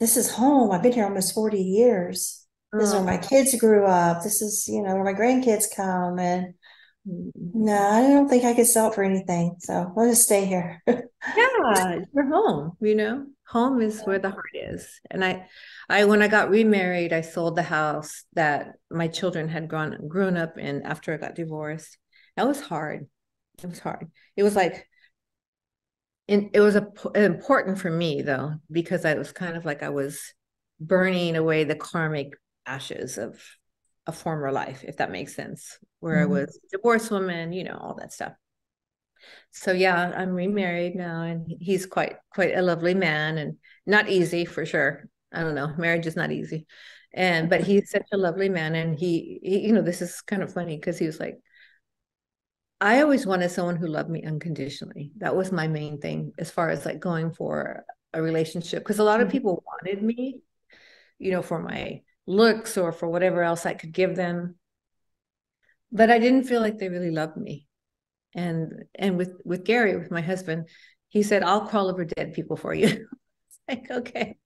this is home. I've been here almost forty years. This is where my kids grew up. This is, you know, where my grandkids come. And no, I don't think I could sell it for anything. So we'll just stay here. Yeah, you're home, you know. Home is where the heart is. And I, I, when I got remarried, I sold the house that my children had grown, grown up in after I got divorced. That was hard. It was hard. It was like, and it was a, important for me though, because I was kind of like, I was burning away the karmic ashes of a former life, if that makes sense, where mm-hmm. I was a divorced woman, you know, all that stuff. So yeah, I'm remarried now, and he's quite quite a lovely man, and not easy for sure. I don't know, marriage is not easy, and but he's such a lovely man, and he, he you know, this is kind of funny because he was like, I always wanted someone who loved me unconditionally. That was my main thing as far as like going for a relationship, because a lot of people wanted me, you know, for my looks or for whatever else I could give them, but I didn't feel like they really loved me. And, and with, with Gary, with my husband, he said, I'll crawl over dead people for you. Like, okay,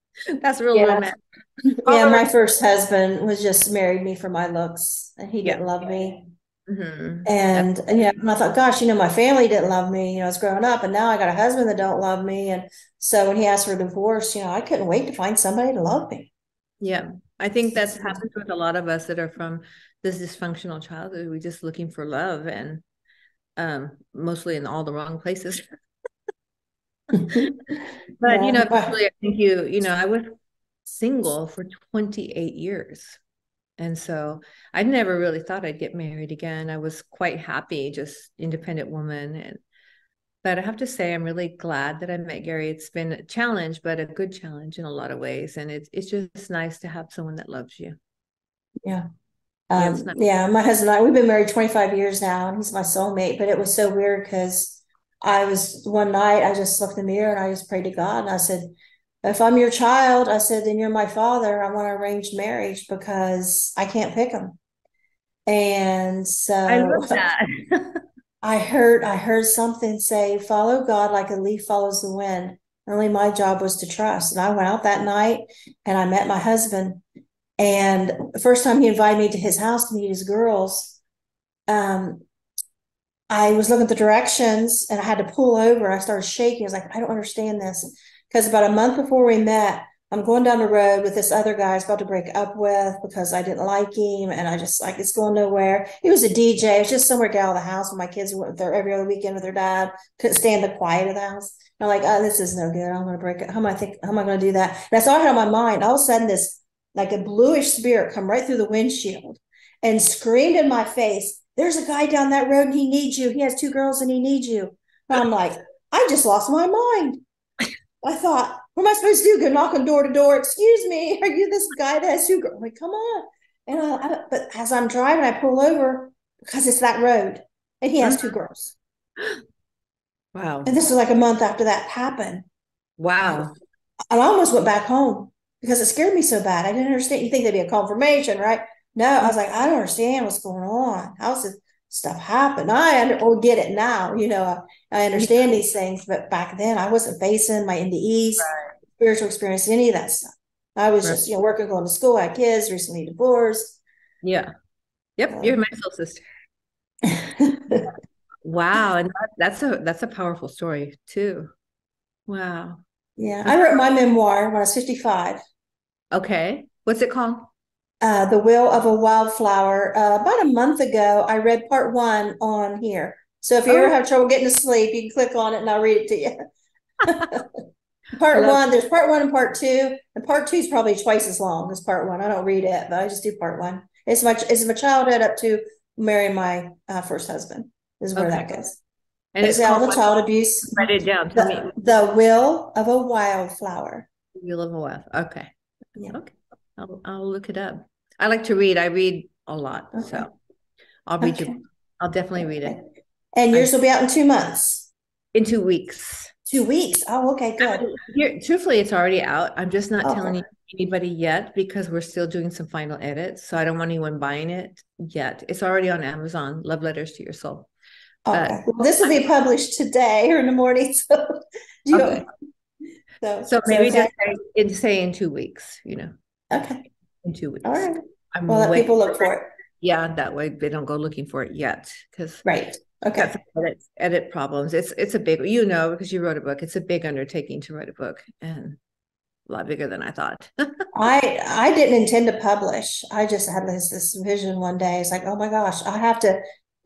that's real yeah. romantic. Yeah. My first husband was just married me for my looks, and he yeah. didn't love me. Mm-hmm. And, and, yeah, and I thought, gosh, you know, my family didn't love me, you know, I was growing up, and now I got a husband that don't love me. And so when he asked for a divorce, you know, I couldn't wait to find somebody to love me. Yeah. I think that's happened with a lot of us that are from this dysfunctional childhood. We're just looking for love, and Um, mostly in all the wrong places. But yeah, you know, actually, I think you, you know, I was single for twenty-eight years, and so I never really thought I'd get married again. I was quite happy, just independent woman. And but I have to say, I'm really glad that I met Gary. It's been a challenge, but a good challenge in a lot of ways, and it's it's just nice to have someone that loves you. Yeah. Um, yeah, yeah, my husband and I, we've been married twenty-five years now, and he's my soulmate. But it was so weird because I was one night, I just looked in the mirror and I just prayed to God. And I said, if I'm your child, I said, then you're my father. I want an arranged marriage because I can't pick him. And so I love that. I heard, I heard something say, follow God like a leaf follows the wind. Only my job was to trust. And I went out that night and I met my husband. And the first time he invited me to his house to meet his girls, um, I was looking at the directions and I had to pull over. I started shaking. I was like, I don't understand this. Because about a month before we met, I'm going down the road with this other guy I was about to break up with because I didn't like him. And I just like, it's going nowhere. He was a D J. It was just somewhere down the house when my kids went with her every other weekend with their dad. Couldn't stand the quiet of the house. And I'm like, oh, this is no good. I'm going to break it. How am I think, how am I going to do that? And I saw it on my mind. All of a sudden, this like a bluish spirit come right through the windshield and screamed in my face, there's a guy down that road and he needs you. He has two girls and he needs you. And I'm like, I just lost my mind. I thought, what am I supposed to do? Go knocking door to door. Excuse me. Are you this guy that has two girls? I'm like, come on. And I, I, but as I'm driving, I pull over because it's that road and he has two girls. Wow. And this was like a month after that happened. Wow. I, I almost went back home because it scared me so bad. I didn't understand. You think there'd be a confirmation, right? No, I was like, I don't understand what's going on. How's this stuff happen? I under, or get it now. You know, I, I understand these things, but back then I wasn't facing my N D Es, right, spiritual experience, any of that stuff. I was right. just, you know, working, going to school, I had kids, recently divorced. Yeah. Yep. Um, you're my soul sister. Wow. And that, that's a, that's a powerful story too. Wow. Yeah. I wrote my memoir when I was fifty-five. Okay. What's it called? Uh, The Will of a Wildflower. Uh, about a month ago, I read part one on here. So if you oh. ever have trouble getting to sleep, you can click on it and I'll read it to you. Part one, there's part one and part two. And part two is probably twice as long as part one. I don't read it, but I just do part one. It's my, it's my childhood up to marrying my uh, first husband is where okay. that goes. And it's, it's all the child abuse. Write it down. Tell the, me. The Will of a Wildflower. The Will of a Wildflower. Okay. Yeah. Okay. I'll, I'll look it up. I like to read. I read a lot. Okay. So I'll read okay. you. I'll definitely read it. And yours I, will be out in two months. In two weeks. Two weeks. Oh, okay. Good. Uh, here, truthfully, it's already out. I'm just not oh. telling anybody yet because we're still doing some final edits. So I don't want anyone buying it yet. It's already on Amazon. Love Letters to Your Soul. Okay. Uh, well, this will be published today or in the morning. So, you okay. so, so maybe so just say, say in two weeks, you know. Okay. In two weeks. All right. I'm well, let people look for it. Yeah, that way they don't go looking for it yet. Because right. Okay. Edit, edit problems. It's it's a big, you know, because you wrote a book. It's a big undertaking to write a book, and a lot bigger than I thought. I I didn't intend to publish. I just had this, this vision one day. It's like, oh my gosh, I have to.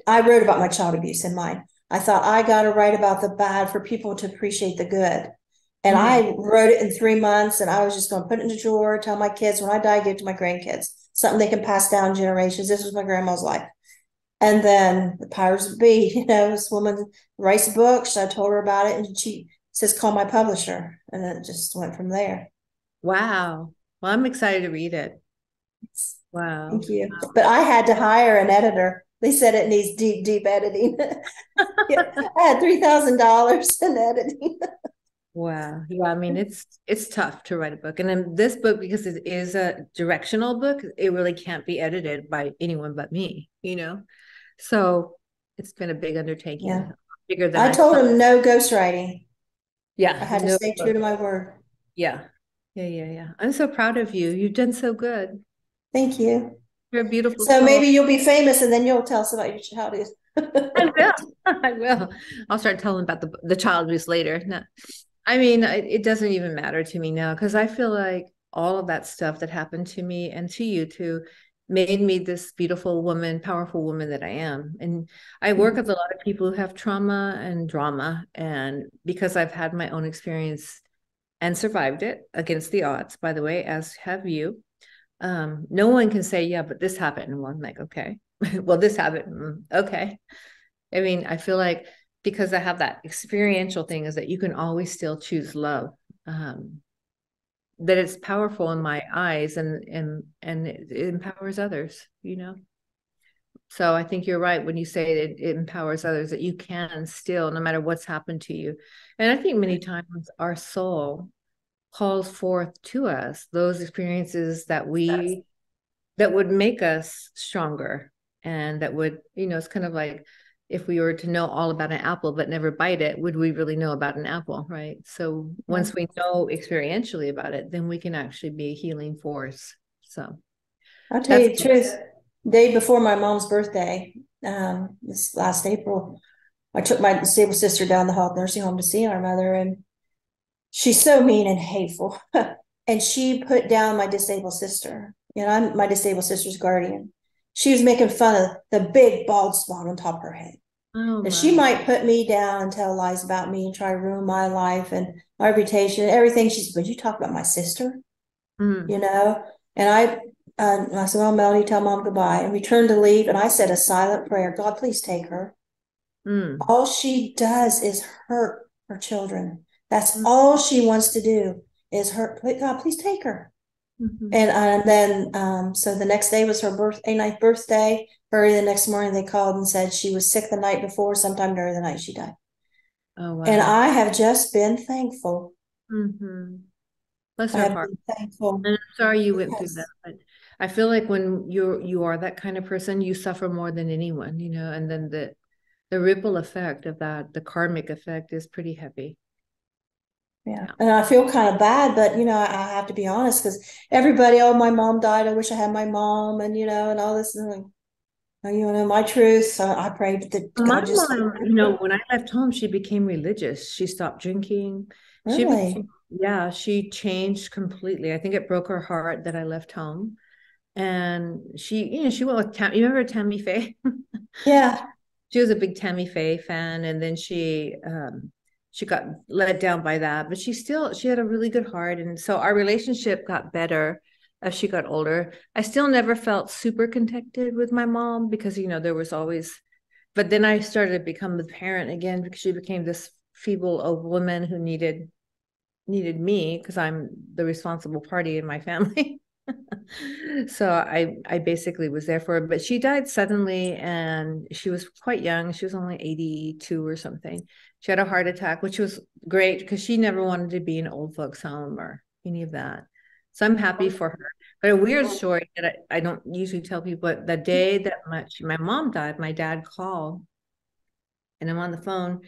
I wrote about my child abuse in mine. I thought I got to write about the bad for people to appreciate the good. And I wrote it in three months and I was just going to put it in a drawer, tell my kids when I die, give it to my grandkids, something they can pass down generations. This was my grandma's life. And then the powers that be, you know, this woman writes a book. So I told her about it and she says, call my publisher. And then it just went from there. Wow. Well, I'm excited to read it. Wow. Thank you. Wow. But I had to hire an editor. They said it needs deep, deep editing. Yeah, I had three thousand dollars in editing. Wow. Yeah. I mean, it's, it's tough to write a book. And then this book, because it is a directional book, it really can't be edited by anyone but me, you know? So it's been a big undertaking. Yeah. Bigger than I, I told thought. him no ghostwriting. Yeah. I had no to stay book. true to my word. Yeah. Yeah. Yeah. Yeah. I'm so proud of you. You've done so good. Thank you. You're a beautiful. So soul. Maybe you'll be famous and then you'll tell us about your childhood. I will. I will. I'll start telling about the, the child abuse later. No. I mean, it doesn't even matter to me now because I feel like all of that stuff that happened to me and to you too made me this beautiful woman, powerful woman that I am. And I work with a lot of people who have trauma and drama. And because I've had my own experience and survived it against the odds, by the way, as have you, um, no one can say, yeah, but this happened. And well, I'm like, okay, well, this happened. Okay. I mean, I feel like because I have that experiential thing is that you can always still choose love, um, that it's powerful in my eyes and, and, and it empowers others, you know? So I think you're right when you say it, it empowers others, that you can still, no matter what's happened to you. And I think many times our soul calls forth to us those experiences that we, That's... that would make us stronger and that would, you know, it's kind of like, if we were to know all about an apple, but never bite it, would we really know about an apple, right? So once we know experientially about it, then we can actually be a healing force. So I'll tell you the truth. Day before my mom's birthday, um, this last April, I took my disabled sister down the hall nursing home to see our mother. And she's so mean and hateful. and she put down my disabled sister. You know, I'm my disabled sister's guardian. She was making fun of the big bald spot on top of her head. Oh, and she might put me down and tell lies about me and try to ruin my life and my reputation and everything. She said, would you talk about my sister? Mm. You know, and I, uh, I said, well, Melanie, tell mom goodbye. And we turned to leave. And I said a silent prayer. God, please take her. Mm. All she does is hurt her children. That's mm. all she wants to do is hurt. God, please take her. Mm-hmm. And, and then, um, so the next day was her birthday, ninth birthday. Early the next morning, they called and said she was sick the night before. Sometime during the night, she died. Oh, wow. And I have just been thankful. Mm-hmm. Bless her heart. Thankful. And I'm sorry you went yes. through that. But I feel like when you're, you are that kind of person, you suffer more than anyone, you know, and then the, the ripple effect of that, the karmic effect is pretty heavy. Yeah. And I feel kind of bad, but, you know, I, I have to be honest because everybody, oh, my mom died. I wish I had my mom and, you know, and all this. And like, oh, you know, my truth. So I prayed that God my just, mom, you know, when I left home, she became religious. She stopped drinking. Really? She became, yeah, she changed completely. I think it broke her heart that I left home. And she, you know, she went with Tam. You remember Tammy Faye? Yeah. She was a big Tammy Faye fan. And then she, um, she got let down by that, but she still, she had a really good heart. And so our relationship got better as she got older. I still never felt super connected with my mom because, you know, there was always, but then I started to become the parent again because she became this feeble old woman who needed, needed me because I'm the responsible party in my family. So I, I basically was there for her, but she died suddenly and she was quite young. She was only eighty-two or something. She had a heart attack, which was great because she never wanted to be in old folks home or any of that. So I'm happy for her. But a weird story that I, I don't usually tell people, but the day that my, my mom died, my dad called and I'm on the phone.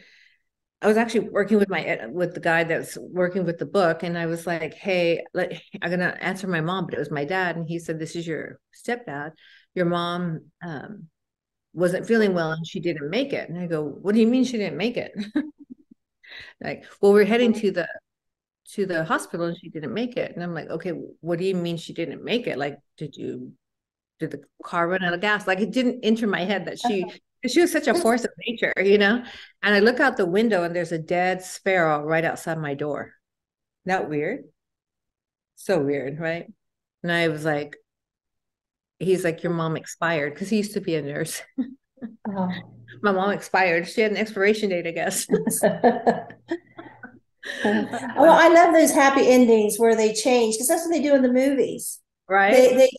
I was actually working with my, with the guy that's working with the book. And I was like, hey, let, I'm going to answer my mom, but it was my dad. And he said, this is your stepdad. Your mom um, wasn't feeling well and she didn't make it. And I go, what do you mean she didn't make it? Like, well, we're heading to the, to the hospital and she didn't make it. And I'm like, okay, what do you mean she didn't make it? Like, did you, did the car run out of gas? Like it didn't enter my head that she, she was such a force of nature, you know? And I look out the window and there's a dead sparrow right outside my door. Isn't that weird? So weird, right? And I was like, he's like, your mom expired. Cause he used to be a nurse. Oh. My mom expired. She had an expiration date, I guess. Well, I love those happy endings where they change because that's what they do in the movies, right? They, they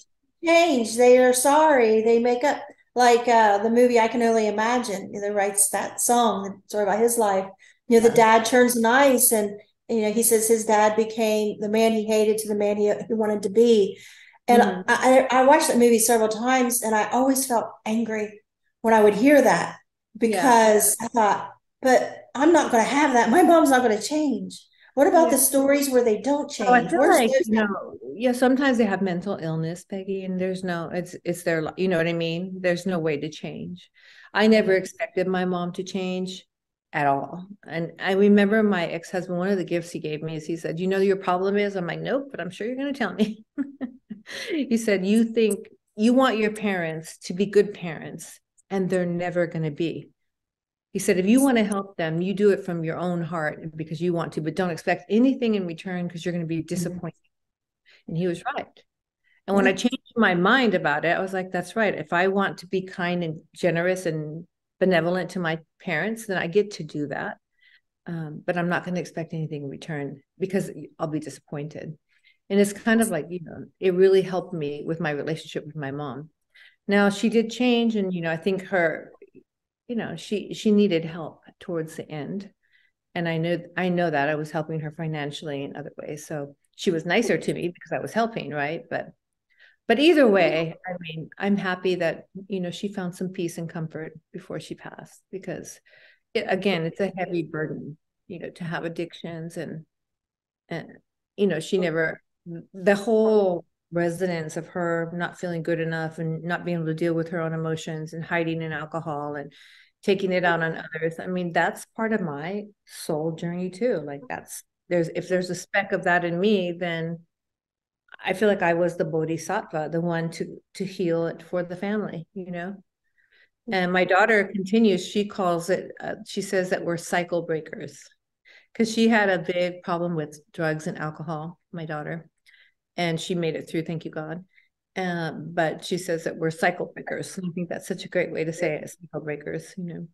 change. They are sorry. They make up. Like uh, the movie I Can Only Imagine, you know, writes that song sort of about his life. You know, the dad turns nice, and you know he says his dad became the man he hated to the man he, he wanted to be. And mm-hmm. I, I watched that movie several times, and I always felt angry when I would hear that because yeah. I thought, but I'm not going to have that. My mom's not going to change. What about yeah. the stories where they don't change? Oh, I feel like, you know, yeah, sometimes they have mental illness, Peggy, and there's no, it's, it's their, you know what I mean? There's no way to change. I never expected my mom to change at all. And I remember my ex-husband, one of the gifts he gave me is he said, you know, your problem is, I'm like, nope, but I'm sure you're going to tell me. He said, you think you want your parents to be good parents and they're never going to be. He said, if you want to help them, you do it from your own heart because you want to, but don't expect anything in return because you're going to be disappointed. Mm-hmm. And he was right. And mm-hmm. when I changed my mind about it, I was like, that's right. If I want to be kind and generous and benevolent to my parents, then I get to do that. Um, but I'm not going to expect anything in return because I'll be disappointed. And it's kind of like, you know, it really helped me with my relationship with my mom. Now she did change. And, you know, I think her, you know, she, she needed help towards the end. And I knew, I know that I was helping her financially in other ways. So she was nicer to me because I was helping. Right. But, but either way, I mean, I'm happy that, you know, she found some peace and comfort before she passed, because it, again, it's a heavy burden, you know, to have addictions and, and, you know, she never, the whole resonance of her not feeling good enough and not being able to deal with her own emotions and hiding in alcohol and taking it out on others. I mean, that's part of my soul journey too. Like that's, there's, if there's a speck of that in me, then I feel like I was the bodhisattva, the one to to heal it for the family, you know. And my daughter continues, she calls it, uh, she says that we're cycle breakers, because she had a big problem with drugs and alcohol, my daughter, and she made it through, thank you, God. Um, but she says that we're cycle breakers. And I think that's such a great way to say it, cycle breakers, you know.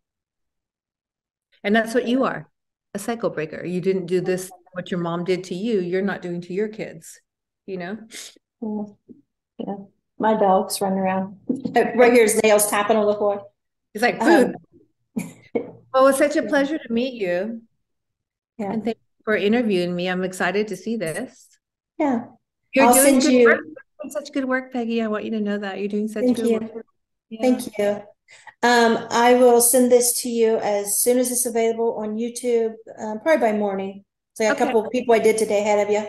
And that's what you are, a cycle breaker. You didn't do this, what your mom did to you, you're not doing to your kids, you know. Yeah. Yeah. My dogs run around. Right here's nails tapping on the floor. It's like food. Um, well, it's such a pleasure to meet you. Yeah. And thank you for interviewing me. I'm excited to see this. Yeah. You're I'll doing send good you. Work. You're doing such good work, Peggy. I want you to know that. You're doing such thank good you. Work. Yeah. Thank you. Um, I will send this to you as soon as it's available on YouTube, um, probably by morning. So okay. A couple of people I did today ahead of you.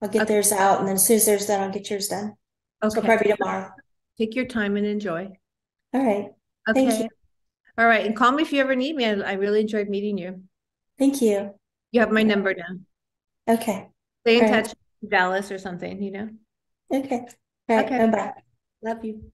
I'll get okay. theirs out. And then as soon as theirs done, I'll get yours done. Okay. So probably tomorrow. Take your time and enjoy. All right. Okay. Thank you. All right. And call me if you ever need me. I, I really enjoyed meeting you. Thank you. You have my number now. Okay. Stay in touch with Dallas or something, you know? Okay. All right. Okay. Bye-bye. Love you.